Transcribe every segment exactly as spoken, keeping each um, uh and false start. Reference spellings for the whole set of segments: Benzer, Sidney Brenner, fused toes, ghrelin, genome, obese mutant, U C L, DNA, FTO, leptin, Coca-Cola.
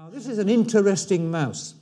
Now this is an interesting mouse,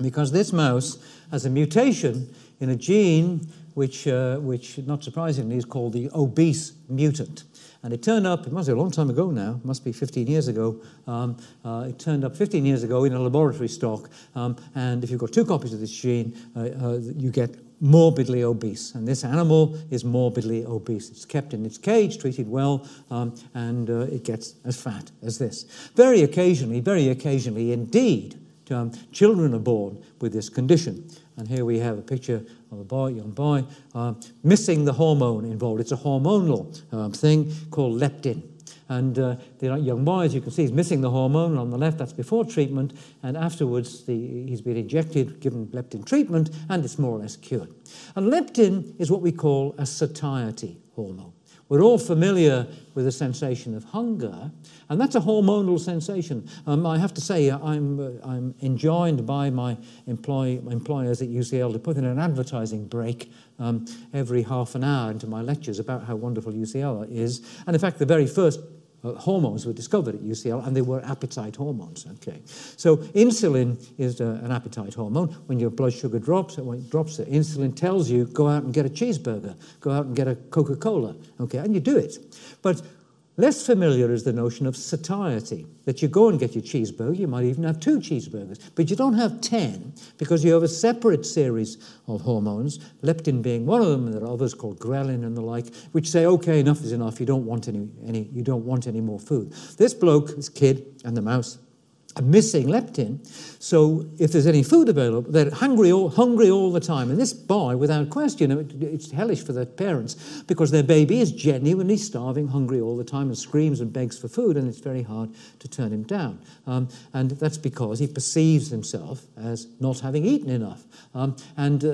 because this mouse has a mutation in a gene which, uh, which not surprisingly, is called the obese mutant. And it turned up, it must be a long time ago now, must be fifteen years ago, um, uh, it turned up fifteen years ago in a laboratory stock, um, and if you've got two copies of this gene, uh, uh, you get morbidly obese, and this animal is morbidly obese. It's kept in its cage, treated well, um, and uh, it gets as fat as this. Very occasionally, very occasionally indeed, um, children are born with this condition. And here we have a picture of a boy, young boy, uh, missing the hormone involved. It's a hormonal um, thing called leptin. And uh, the young boy, as you can see, is missing the hormone. On the left, that's before treatment, and afterwards the, he's been injected, given leptin treatment, and it's more or less cured. And leptin is what we call a satiety hormone. We're all familiar with the sensation of hunger, and that's a hormonal sensation. Um, I have to say, I'm, uh, I'm enjoined by my employ employers at U C L to put in an advertising break um, every half an hour into my lectures about how wonderful U C L is. And in fact, the very first Uh, hormones were discovered at U C L, and they were appetite hormones. Okay, so insulin is uh, an appetite hormone. When your blood sugar drops, when it drops, the insulin tells you, go out and get a cheeseburger, go out and get a Coca-Cola, okay, and you do it. But less familiar is the notion of satiety, that you go and get your cheeseburger, you might even have two cheeseburgers, but you don't have ten, because you have a separate series of hormones, leptin being one of them, and there are others called ghrelin and the like, which say, okay, enough is enough, you don't want any, any, you don't want any more food. This bloke, this kid, and the mouse are missing leptin, so if there's any food available, they're hungry all, hungry all the time. And this boy, without question, it, it's hellish for their parents, because their baby is genuinely starving, hungry all the time, and screams and begs for food, and it's very hard to turn him down. Um, and that's because he perceives himself as not having eaten enough. Um, and... Uh,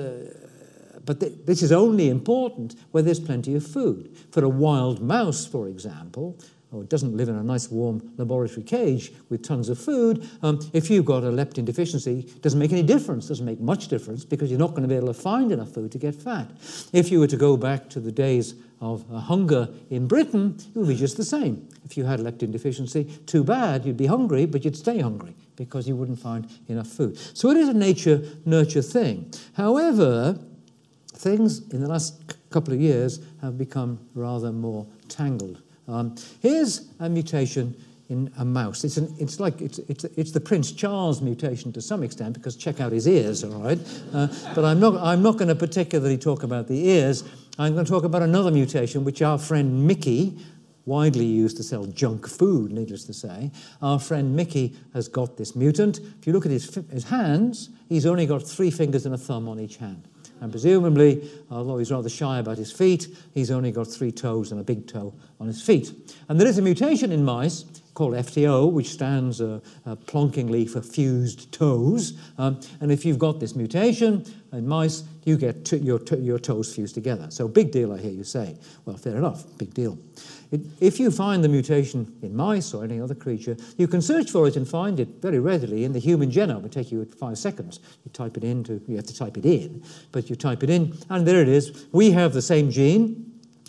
But th this is only important where there's plenty of food. For a wild mouse, for example, or doesn't live in a nice warm laboratory cage with tons of food, um, if you've got a leptin deficiency, it doesn't make any difference, doesn't make much difference, because you're not going to be able to find enough food to get fat. If you were to go back to the days of uh, hunger in Britain, it would be just the same. If you had leptin deficiency, too bad, you'd be hungry, but you'd stay hungry because you wouldn't find enough food. So it is a nature-nurture thing. However, things in the last couple of years have become rather more tangled. Um, here's a mutation in a mouse. It's, an, it's like it's, it's, it's the Prince Charles mutation to some extent, because check out his ears, all right? Uh, but I'm not, I'm not going to particularly talk about the ears. I'm going to talk about another mutation, which our friend Mickey, widely used to sell junk food, needless to say. Our friend Mickey has got this mutant. If you look at his, his hands, he's only got three fingers and a thumb on each hand. And presumably, although he's rather shy about his feet, he's only got three toes and a big toe on his feet. And there is a mutation in mice called F T O, which stands uh, uh, plonkingly for fused toes. Um, and if you've got this mutation in mice, you get to, your, to, your toes fused together. So big deal, I hear you say. Well, fair enough, big deal. It, if you find the mutation in mice or any other creature, you can search for it and find it very readily in the human genome. It would take you five seconds. You type it in, to, you have to type it in, but you type it in, and there it is. We have the same gene,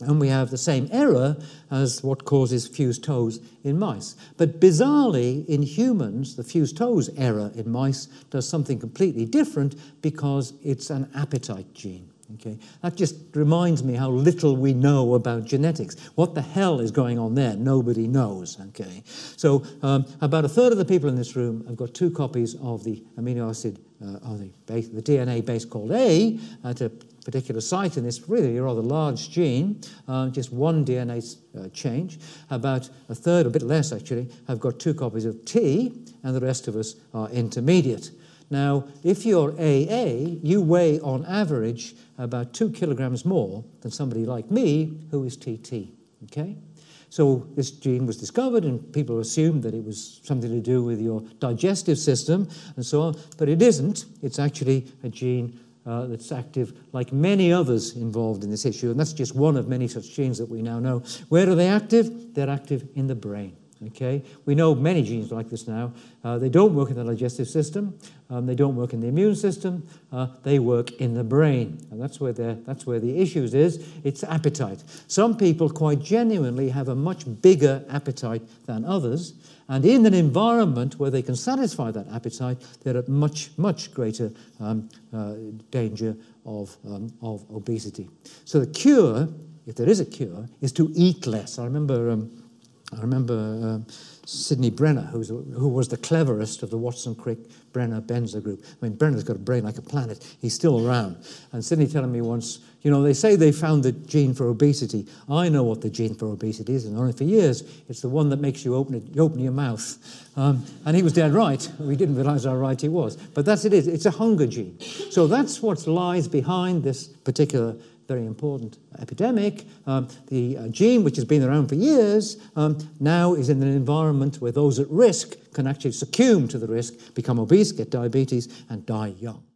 and we have the same error as what causes fused toes in mice. But bizarrely, in humans, the fused toes error in mice does something completely different, because it's an appetite gene. Okay? That just reminds me how little we know about genetics. What the hell is going on there? Nobody knows. Okay? So um, about a third of the people in this room have got two copies of the amino acid, uh, of the, base, the D N A base called A at a particular site in this really rather large gene, uh, just one D N A uh, change. About a third, a bit less actually, have got two copies of T, and the rest of us are intermediate. Now, if you're A A, you weigh on average about two kilograms more than somebody like me who is T T, okay? So this gene was discovered, and people assumed that it was something to do with your digestive system and so on, but it isn't. It's actually a gene Uh, that's active, like many others involved in this issue, and that's just one of many such genes that we now know. Where are they active? They're active in the brain, okay? We know many genes like this now. Uh, they don't work in the digestive system. Um, they don't work in the immune system. Uh, they work in the brain, and that's where, that's where the issues is. It's appetite. Some people quite genuinely have a much bigger appetite than others, And in an environment where they can satisfy that appetite, they're at much, much greater um, uh, danger of, um, of obesity. So the cure, if there is a cure, is to eat less. I remember, um, I remember uh, Sidney Brenner, who's, who was the cleverest of the Watson, Crick, Brenner, Benzer group. I mean, Brenner's got a brain like a planet. He's still around. And Sidney telling me once, you know, they say they found the gene for obesity. I know what the gene for obesity is, and only for years. It's the one that makes you open, it, open your mouth. Um, and he was dead right. We didn't realize how right he was. But that's it is. It's a hunger gene. So that's what lies behind this particular very important epidemic. Um, the uh, gene, which has been around for years, um, now is in an environment where those at risk can actually succumb to the risk, become obese, get diabetes, and die young.